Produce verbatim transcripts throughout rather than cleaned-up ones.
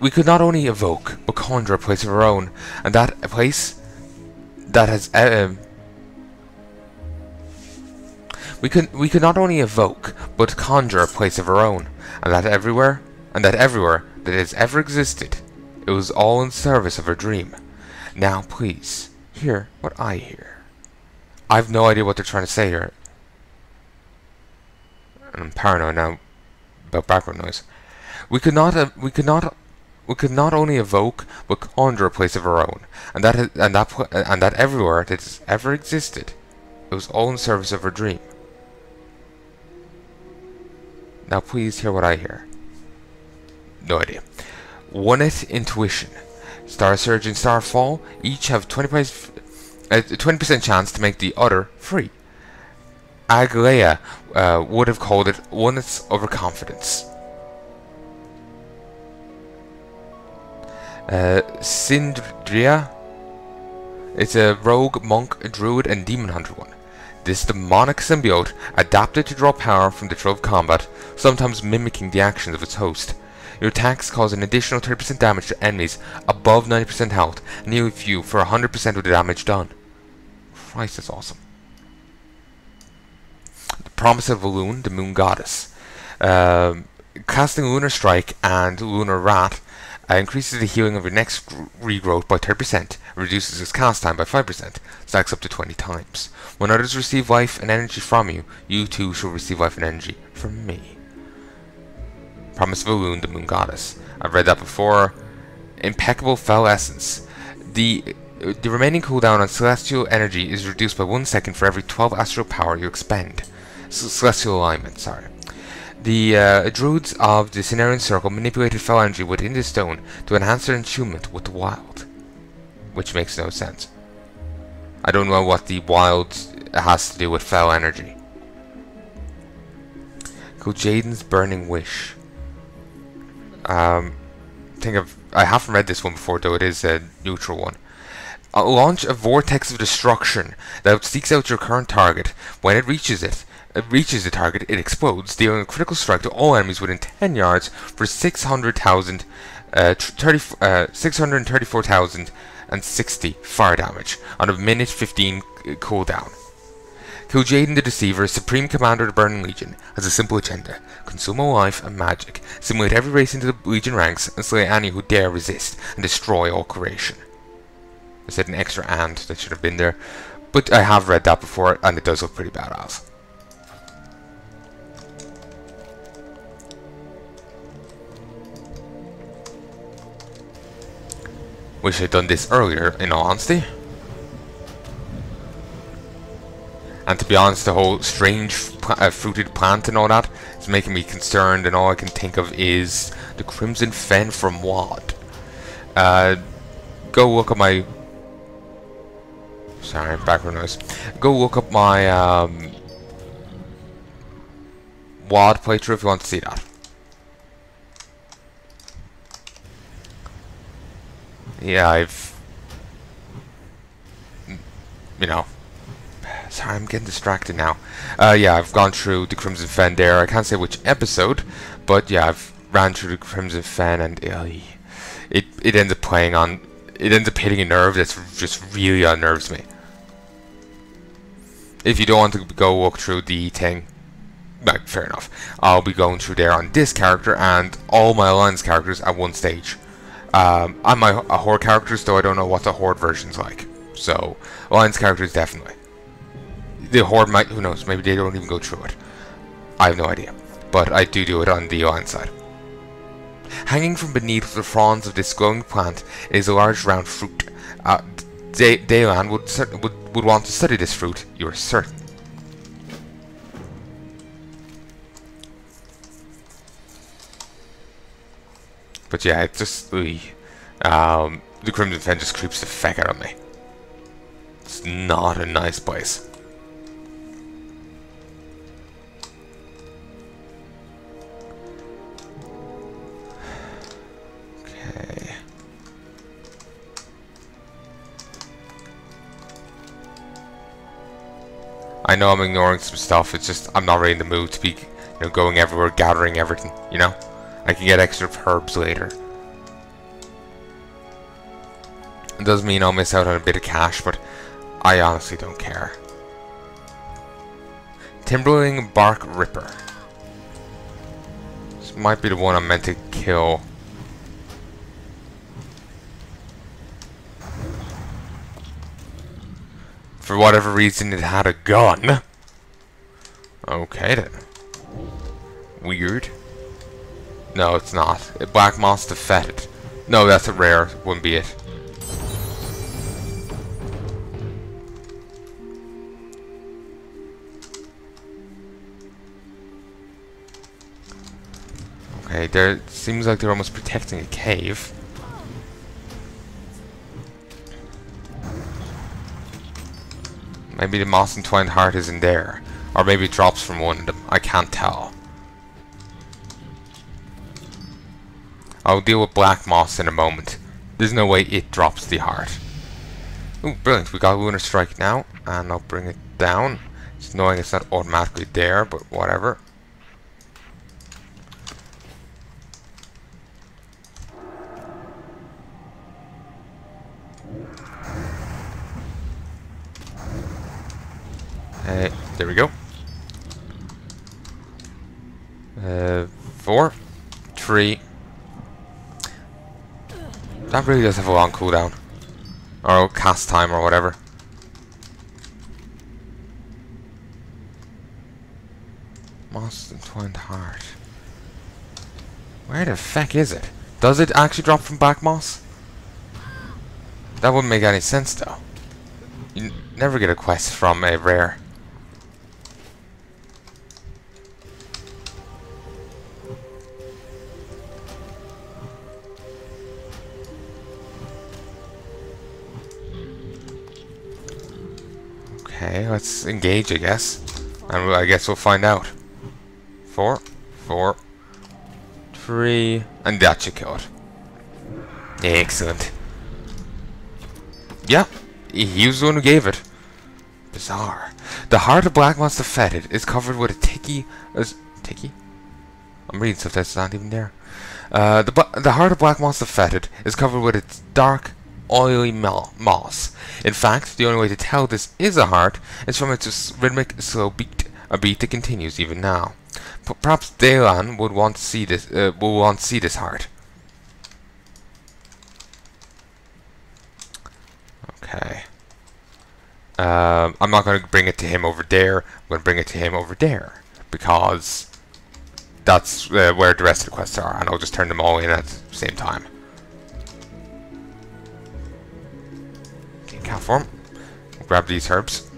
we could not only evoke, but conjure a place of our own, and that a place that has... Um, we could we could not only evoke, but conjure a place of our own, and that everywhere, and that everywhere that has ever existed, it was all in service of our dream. Now, please, hear what I hear. I have no idea what they're trying to say here. I'm paranoid now about background noise. We could not, uh, we could not, we could not only evoke, but conjure a place of our own, and that, and that, and that everywhere that has ever existed, it was all in service of our dream. Now, please hear what I hear. No idea. Oneith intuition. Star Surge and Starfall each have twenty percent chance to make the other free. Aglaea uh, would have called it Oneith's overconfidence. Uh, Sindria. It's a rogue, monk, druid, and demon hunter one. This demonic symbiote adapted to draw power from the thrill of combat, sometimes mimicking the actions of its host. Your attacks cause an additional thirty percent damage to enemies above ninety percent health, and heal you for one hundred percent of the damage done. Christ, that's awesome. The Promise of Elune, the Moon Goddess. Um, casting Lunar Strike and Lunar Wrath uh, increases the healing of your next regrowth by thirty percent, reduces its cast time by five percent, stacks up to twenty times. When others receive life and energy from you, you too shall receive life and energy from me. Promise of Elune, the Moon Goddess. I've read that before. Impeccable Fell Essence. The the remaining cooldown on Celestial Energy is reduced by one second for every twelve Astral Power you expend. C celestial Alignment, sorry. The uh, Druids of the Cenarion Circle manipulated Fell Energy within the stone to enhance their entombment with the Wild. Which makes no sense. I don't know what the Wild has to do with Fell Energy. Kojaden's Burning Wish. Um, I think I've, I haven't read this one before, though it is a neutral one. Uh, launch a vortex of destruction that seeks out your current target. When it reaches it, it reaches the target, it explodes, dealing a critical strike to all enemies within ten yards for six hundred thousand, uh, thirty, uh, six hundred thirty-four thousand and sixty fire damage on a minute fifteen cooldown. Kill Jaden the Deceiver, Supreme Commander of the Burning Legion, has a simple agenda. Consume all life and magic, simulate every race into the Legion ranks, and slay any who dare resist, and destroy all creation. I said an extra and that should have been there, but I have read that before, and it does look pretty badass. Wish I'd done this earlier, in all honesty. And to be honest, the whole strange pl uh, fruited plant and all that is making me concerned, and all I can think of is the Crimson Fen from WoD. Uh, go look up my... Sorry, background noise. Go look up my um, WoD playthrough if you want to see that. Yeah, I've... You know... Sorry, I'm getting distracted now. Uh, yeah, I've gone through the Crimson Fen there. I can't say which episode, but yeah, I've ran through the Crimson Fen, and uh, it it ends up playing on, it ends up hitting a nerve that's just really unnerves me. If you don't want to go walk through the thing, like, fair enough. I'll be going through there on this character and all my Alliance characters at one stage. Um, and my uh, Horde characters, though I don't know what the Horde version's like. So, Alliance characters definitely. The Horde might, who knows, maybe they don't even go through it. I have no idea. But I do do it on the Alliance side. Hanging from beneath the fronds of this glowing plant is a large round fruit. Uh, Dalan would, would, would want to study this fruit, you are certain. But yeah, it just, um, the Crimson Fen just creeps the feck out of me. It's not a nice place. I know I'm ignoring some stuff, it's just I'm not really in the mood to be, you know, going everywhere, gathering everything, you know? I can get extra herbs later. It does mean I'll miss out on a bit of cash, but I honestly don't care. Timberling Bark Ripper. This might be the one I'm meant to kill. For whatever reason, it had a gun. Okay then. Weird. No, it's not. Black Monster Fetid. No, that's a rare. Wouldn't be it. Okay, there seems like they're almost protecting a cave. Maybe the Moss-entwined Heart is in there. Or maybe it drops from one of them. I can't tell. I'll deal with Black Moss in a moment. There's no way it drops the heart. Ooh, brilliant. We got Lunar Strike now. And I'll bring it down. It's annoying it's not automatically there, but whatever. Uh, there we go. Uh, four. Three. That really does have a long cooldown. Or cast time or whatever. Moss-entwined Heart. Where the feck is it? Does it actually drop from Black Moss? That wouldn't make any sense though. You n never get a quest from a rare. Okay, let's engage, I guess. And I guess we'll find out. Four, four, three, and that should kill it. Excellent. Yeah, he was the one who gave it. Bizarre. The heart of Black Monster Fetid is covered with a ticky... Uh, ticky? I'm reading stuff that's not even there. Uh, the, the heart of Black Monster Fetid is covered with its dark... oily moss. In fact, the only way to tell this is a heart is from its rhythmic slow beat, a beat that continues even now. P perhaps Dalan would want to see this. Uh, will want to see this heart. Okay. Um, I'm not going to bring it to him over there. I'm going to bring it to him over there because that's uh, where the rest of the quests are, and I'll just turn them all in at the same time. Platform. Grab these herbs.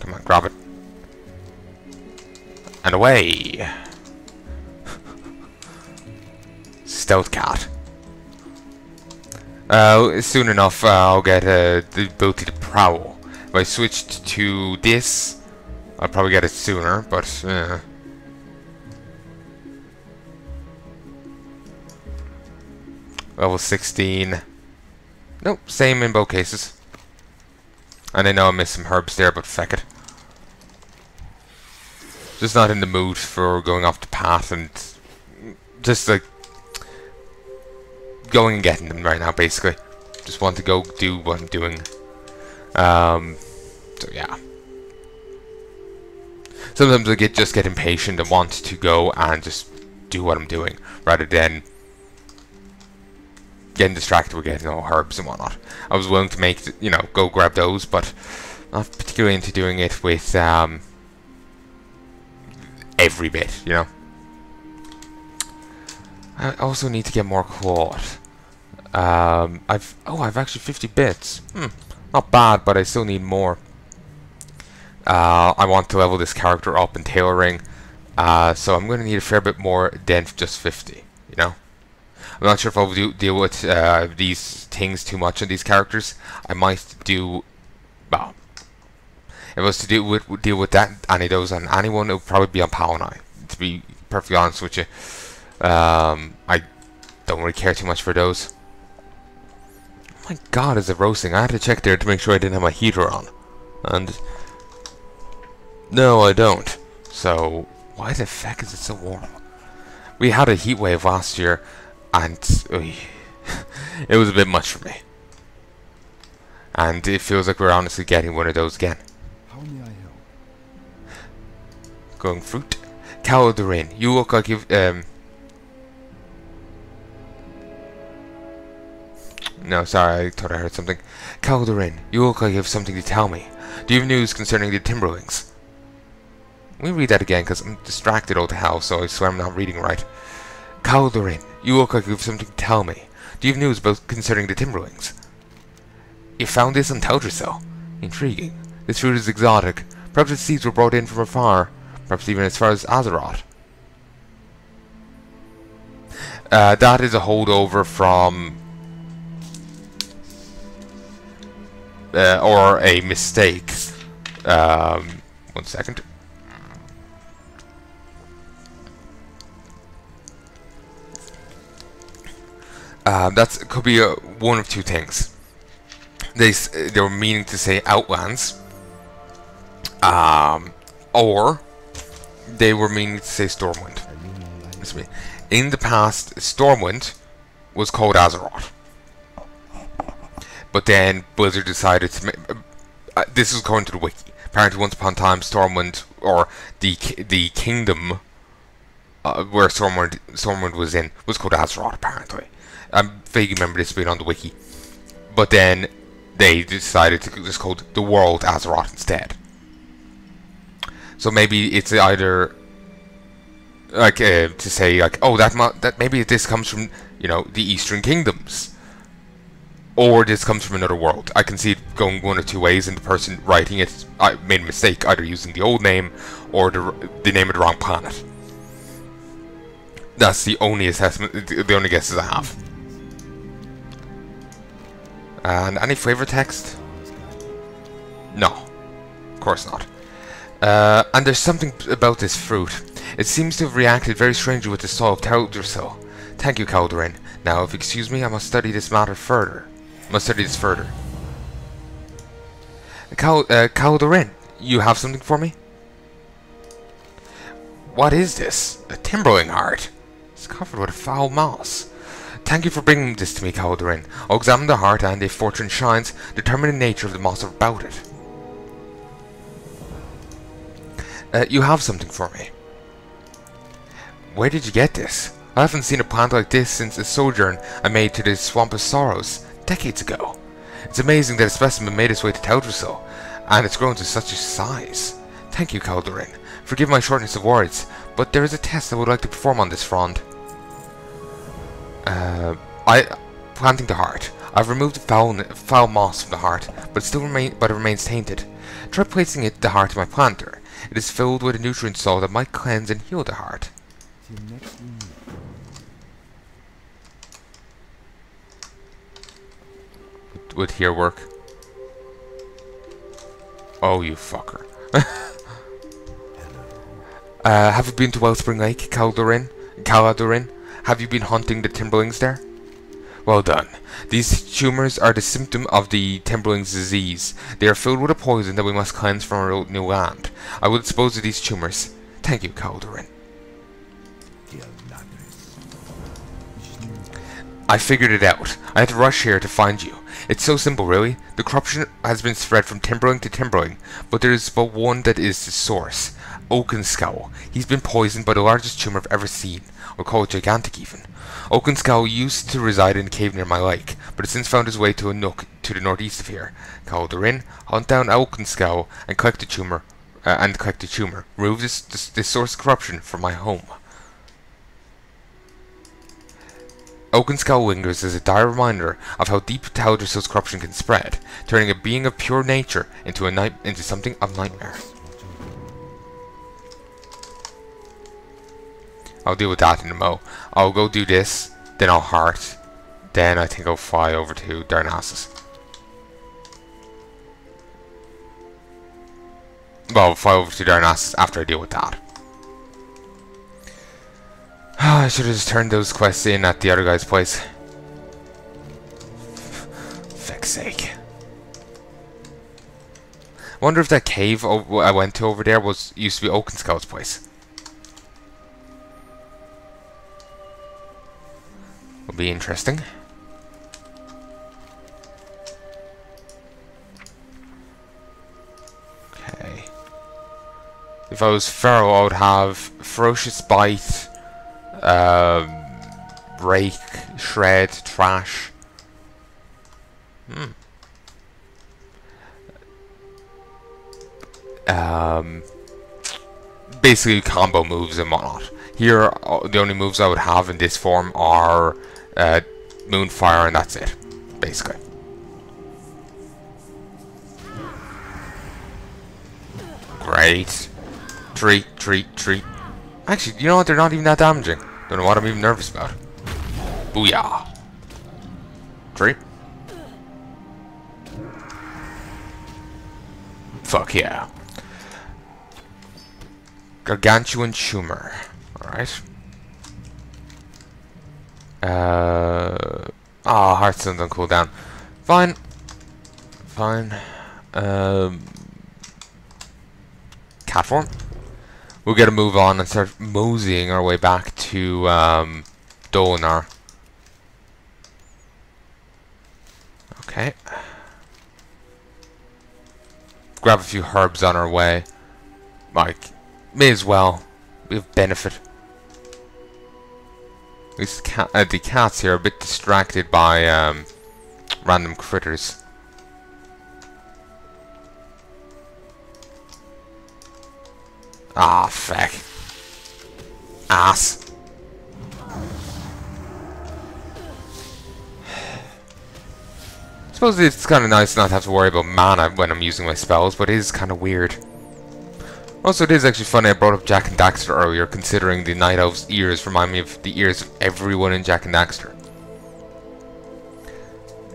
Come on, grab it. And away! Stealth cat. Uh, soon enough, uh, I'll get uh, the ability to prowl. If I switched to this, I'll probably get it sooner, but... Uh, level sixteen. Nope, same in both cases. And I know I missed some herbs there, but feck it. Just not in the mood for going off the path and just like going and getting them right now, basically. Just want to go do what I'm doing. Um, so yeah. Sometimes I get just get impatient and want to go and just do what I'm doing rather than getting distracted with getting all herbs and whatnot. I was willing to make, you know, go grab those, but not particularly into doing it with um, every bit, you know. I also need to get more cord. Um, I've oh, I've actually fifty bits. Hmm, not bad, but I still need more. Uh, I want to level this character up in tailoring, uh, so I'm going to need a fair bit more than just fifty, you know. I'm not sure if I'll do, deal with uh, these things too much on these characters. I might do... Well... If I was to deal with, deal with that, any of those, on anyone, it would probably be on Palanai. To be perfectly honest with you. Um, I don't really care too much for those. Oh my god, is it roasting? I had to check there to make sure I didn't have my heater on. And... No, I don't. So, why the feck is it so warm? We had a heat wave last year. and oy, it was a bit much for me. And it feels like we're honestly getting one of those again. How may I help? Going fruit. Caladorin, you look like you've um No, sorry, I thought I heard something. Caladorin, you look like you have something to tell me. Do you have news concerning the Timberlings? Let me read that again, because I'm distracted all to hell, so I swear I'm not reading right. Caladorin, you look like you have something to tell me. Do you have news about concerning the Timberlings? You found this on Teldrassil. Intriguing. This fruit is exotic. Perhaps its seeds were brought in from afar. Perhaps even as far as Azeroth. Uh, that is a holdover from... Uh, or a mistake. Um, one second. Uh, that could be a, one of two things. They s they were meaning to say Outlands, um, or they were meaning to say Stormwind. In the past, Stormwind was called Azeroth. But then Blizzard decided to make, uh, this is according to the wiki. Apparently, once upon a time, Stormwind, or the the kingdom uh, where Stormwind Stormwind was in, was called Azeroth. Apparently, I vaguely remember this being on the wiki. But then they decided to just call the world Azeroth instead. So maybe it's either like uh, to say like, oh, that that maybe this comes from, you know, the Eastern Kingdoms. Or this comes from another world. I can see it going one of two ways, and the person writing it I made a mistake, either using the old name or the, the name of the wrong planet. That's the only assessment, the only guesses I have. And any flavor text? No, of course not. Uh, and there's something about this fruit. It seems to have reacted very strangely with the soil of Teldrassil. Thank you, Caladorin. Now, if you excuse me, I must study this matter further. Must study this further. Cal uh, Caladorin, you have something for me? What is this? A Timberling Heart. It's covered with a foul moss. Thank you for bringing this to me, Caladorin. I'll examine the heart and, if fortune shines, determine the nature of the moss about it. Uh, you have something for me. Where did you get this? I haven't seen a plant like this since the sojourn I made to the Swamp of Sorrows decades ago. It's amazing that a specimen made its way to Teldrassil, and it's grown to such a size. Thank you, Caladorin. Forgive my shortness of words, but there is a test I would like to perform on this frond. Uh, I planting the heart. I've removed the foul, foul moss from the heart, but it still remain, but it remains tainted. Try placing it the heart in my planter. It is filled with a nutrient soil that might cleanse and heal the heart. Would here work? Oh, you fucker. uh, have you been to Wellspring Lake, Caladorin? Caladorin? Have you been hunting the Timberlings there? Well done. These tumors are the symptom of the Timberlings' disease. They are filled with a poison that we must cleanse from our old new land. I will dispose of these tumors. Thank you, Caladorin. I figured it out. I had to rush here to find you. It's so simple, really. The corruption has been spread from Timberling to Timberling, but there is but one that is the source. Oakenscowl. He's been poisoned by the largest tumor I've ever seen, or call it gigantic even. Oakenscowl used to reside in a cave near my lake, but has since found his way to a nook to the northeast of here. Caladorin, hunt down Oakenscowl and collect the tumor, uh, and collect the tumor. Remove this, this, this source of corruption from my home. Oakenskull lingers as a dire reminder of how deep Teldrassil's corruption can spread, turning a being of pure nature into a night into something of nightmare. I'll deal with that in a mo. I'll go do this, then I'll heart, then I think I'll fly over to Darnassus. Well, I'll fly over to Darnassus after I deal with that. I should have just turned those quests in at the other guy's place. Feck's sake. Wonder if that cave I went to over there was used to be Oakenskull's place. will be interesting. Okay. If I was feral, I would have ferocious bite, um, rake, shred, trash. Hmm. Um, basically combo moves and whatnot. Here, the only moves I would have in this form are uh, Moonfire, and that's it, basically. Great. Treat, treat, treat. Actually, you know what? They're not even that damaging. Don't know what I'm even nervous about. Booyah. Treat. Fuck yeah. Gargantuan Tumor. Alright. Uh. Ah, oh, Hearthstone's on cooldown. Fine. Fine. Um. Cat form. We'll get a move on and start moseying our way back to, um, Dolanar. Okay. Grab a few herbs on our way. Like, may as well. We have benefit. At least the, cat, uh, the cats here are a bit distracted by um, random critters. Ah, feck. Ass. I suppose it's kind of nice not to have to worry about mana when I'm using my spells, but it is kind of weird. Also, it is actually funny I brought up Jack and Daxter earlier, considering the Night Elf's ears remind me of the ears of everyone in Jack and Daxter.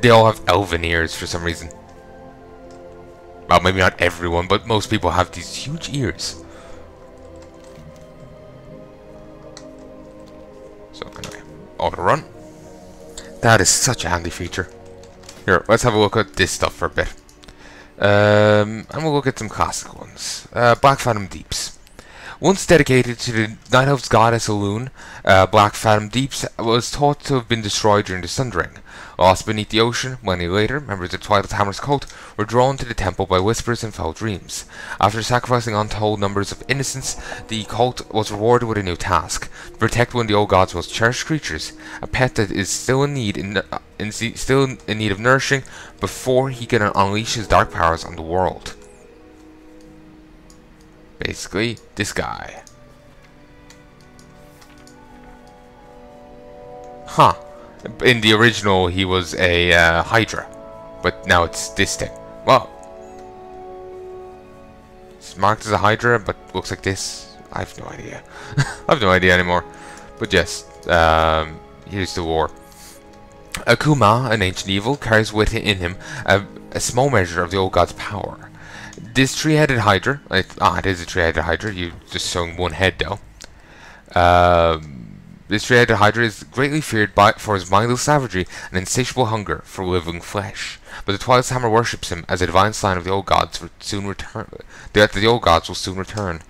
They all have elven ears for some reason. Well, maybe not everyone, but most people have these huge ears. So, anyway, auto-run. That is such a handy feature. Here, let's have a look at this stuff for a bit. Um, and we'll look at some classic ones. Uh, Blackfathom Deeps. Once dedicated to the Night Elf's goddess Elune, uh, Blackfathom Deeps was thought to have been destroyed during the Sundering. Lost beneath the ocean, many later, members of Twilight Hammer's cult were drawn to the temple by whispers and foul dreams. After sacrificing untold numbers of innocents, the cult was rewarded with a new task, to protect one of the Old God's most cherished creatures, a pet that is still in need, in, uh, in, still in need of nourishing before he can unleash his dark powers on the world. Basically, this guy. Huh. In the original, he was a uh, Hydra. But now it's this thing. Wow. It's marked as a Hydra, but looks like this. I have no idea. I have no idea anymore. But yes, um, here's the war. Akuma, an ancient evil, carries with it in him a, a small measure of the Old God's power. This three-headed Hydra... It, ah, it is a three-headed Hydra. You just shown one head, though. Um... This three-headed Hydra is greatly feared by, for his mindless savagery and insatiable hunger for living flesh, but the Twilight Hammer worships him as a divine sign of the Old Gods will soon return. That the Old Gods will soon return.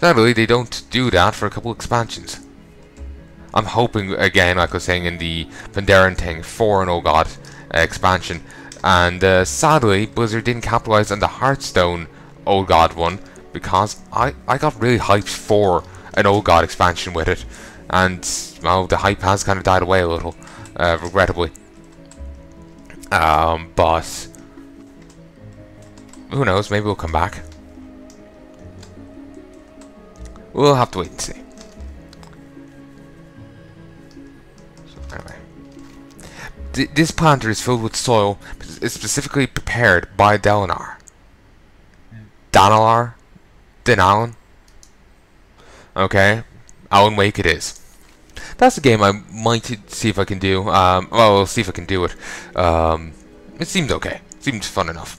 Sadly, they don't do that for a couple expansions. I'm hoping again, like I was saying in the Pandaren thing, for an Old God uh, expansion, and uh, sadly, Blizzard didn't capitalize on the Hearthstone Old God one because I I got really hyped for an Old God expansion with it. And, well, the hype has kind of died away a little, uh, regrettably. Um, but... Who knows, maybe we'll come back. We'll have to wait and see. So, anyway. D this planter is filled with soil, is specifically prepared by Dolanar. Danalar? Denalan? Okay. Alan Wake it is. That's a game I might see if I can do. Um, well, we'll see if I can do it. Um, it seemed okay. It seemed fun enough.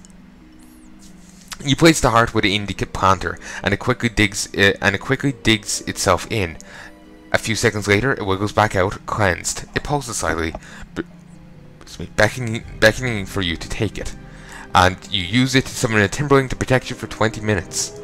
You place the heart with an indicate planter, and it quickly digs it, and it quickly digs itself in. A few seconds later, it wiggles back out, cleansed. It pulses slightly, beckoning, beckoning for you to take it, and you use it to summon a Timberling to protect you for twenty minutes.